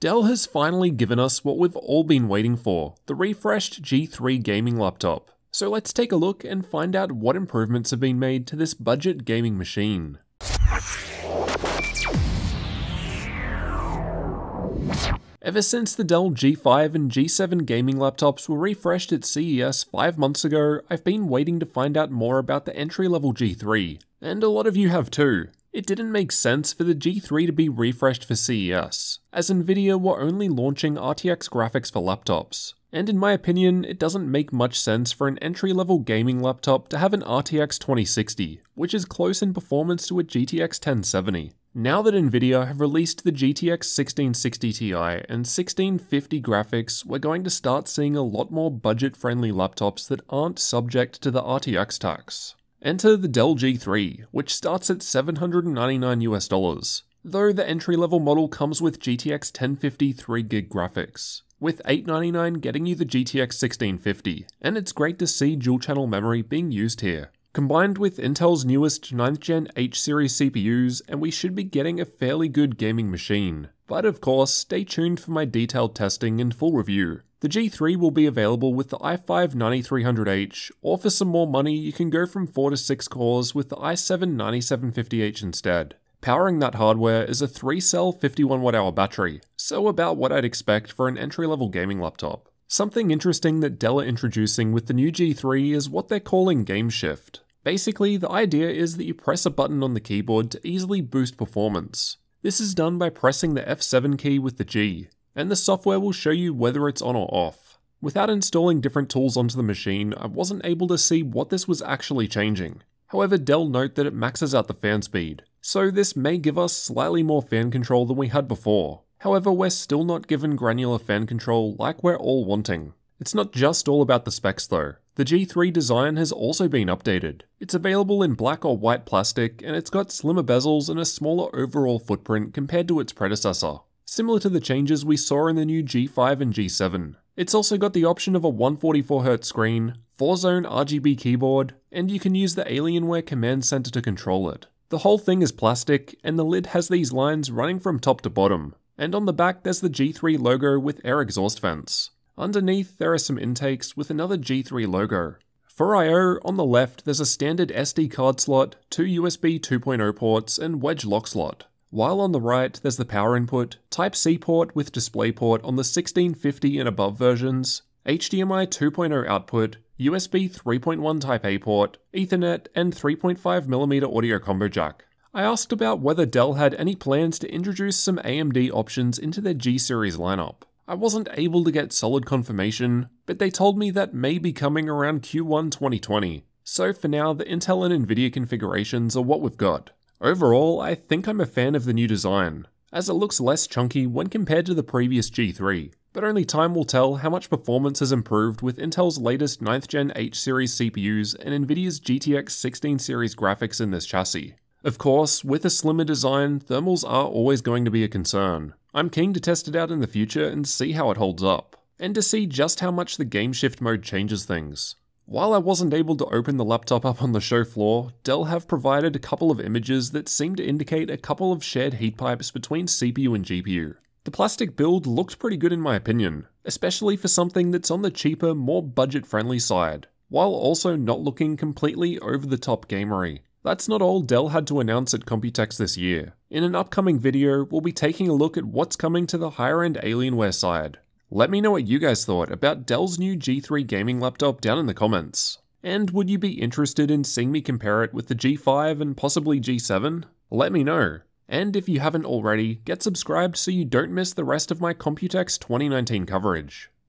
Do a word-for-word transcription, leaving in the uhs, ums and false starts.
Dell has finally given us what we've all been waiting for, the refreshed G three gaming laptop. So let's take a look and find out what improvements have been made to this budget gaming machine. Ever since the Dell G five and G seven gaming laptops were refreshed at C E S five months ago, I've been waiting to find out more about the entry-level G three, and a lot of you have too. It didn't make sense for the G three to be refreshed for C E S, as Nvidia were only launching R T X graphics for laptops. And in my opinion, it doesn't make much sense for an entry-level gaming laptop to have an R T X twenty sixty, which is close in performance to a G T X ten seventy. Now that Nvidia have released the G T X sixteen sixty Ti and sixteen fifty graphics, we're going to start seeing a lot more budget-friendly laptops that aren't subject to the R T X tax. Enter the Dell G three, which starts at seven hundred ninety-nine US dollars, though the entry-level model comes with G T X ten fifty three gig graphics, with eight ninety-nine getting you the G T X sixteen fifty, and it's great to see dual-channel memory being used here. Combined with Intel's newest ninth gen H series C P Us, and we should be getting a fairly good gaming machine. But of course, stay tuned for my detailed testing and full review. The G three will be available with the i five ninety-three hundred H, or for some more money you can go from four to six cores with the i seven ninety-seven fifty H instead. Powering that hardware is a three cell fifty-one watt hour battery, so about what I'd expect for an entry-level gaming laptop. Something interesting that Dell are introducing with the new G three is what they're calling GameShift. Basically, the idea is that you press a button on the keyboard to easily boost performance. This is done by pressing the F seven key with the G, and the software will show you whether it's on or off. Without installing different tools onto the machine, I wasn't able to see what this was actually changing. However, Dell note that it maxes out the fan speed, so this may give us slightly more fan control than we had before. However, we're still not given granular fan control like we're all wanting. It's not just all about the specs though. The G three design has also been updated. It's available in black or white plastic, and it's got slimmer bezels and a smaller overall footprint compared to its predecessor, similar to the changes we saw in the new G five and G seven. It's also got the option of a one forty-four hertz screen, four zone R G B keyboard, and you can use the Alienware command center to control it. The whole thing is plastic, and the lid has these lines running from top to bottom. And on the back there's the G three logo with air exhaust vents. Underneath there are some intakes with another G three logo. For I O, on the left there's a standard S D card slot, two U S B two point oh ports and wedge lock slot. While on the right there's the power input, Type C port with DisplayPort on the sixteen fifty and above versions, H D M I two point oh output, U S B three point one Type A port, Ethernet and three point five millimeter audio combo jack. I asked about whether Dell had any plans to introduce some A M D options into their G series lineup. I wasn't able to get solid confirmation, but they told me that may be coming around Q one twenty twenty. So for now, the Intel and Nvidia configurations are what we've got. Overall, I think I'm a fan of the new design, as it looks less chunky when compared to the previous G three, but only time will tell how much performance has improved with Intel's latest ninth gen H series C P Us and Nvidia's G T X sixteen series graphics in this chassis. Of course, with a slimmer design, thermals are always going to be a concern. I'm keen to test it out in the future and see how it holds up, and to see just how much the GameShift mode changes things. While I wasn't able to open the laptop up on the show floor, Dell have provided a couple of images that seem to indicate a couple of shared heat pipes between C P U and G P U. The plastic build looked pretty good in my opinion, especially for something that's on the cheaper, more budget-friendly side, while also not looking completely over-the-top gamery. That's not all Dell had to announce at Computex this year. In an upcoming video, we'll be taking a look at what's coming to the higher-end Alienware side. Let me know what you guys thought about Dell's new G three gaming laptop down in the comments. And would you be interested in seeing me compare it with the G five and possibly G seven? Let me know. And if you haven't already, get subscribed so you don't miss the rest of my Computex twenty nineteen coverage.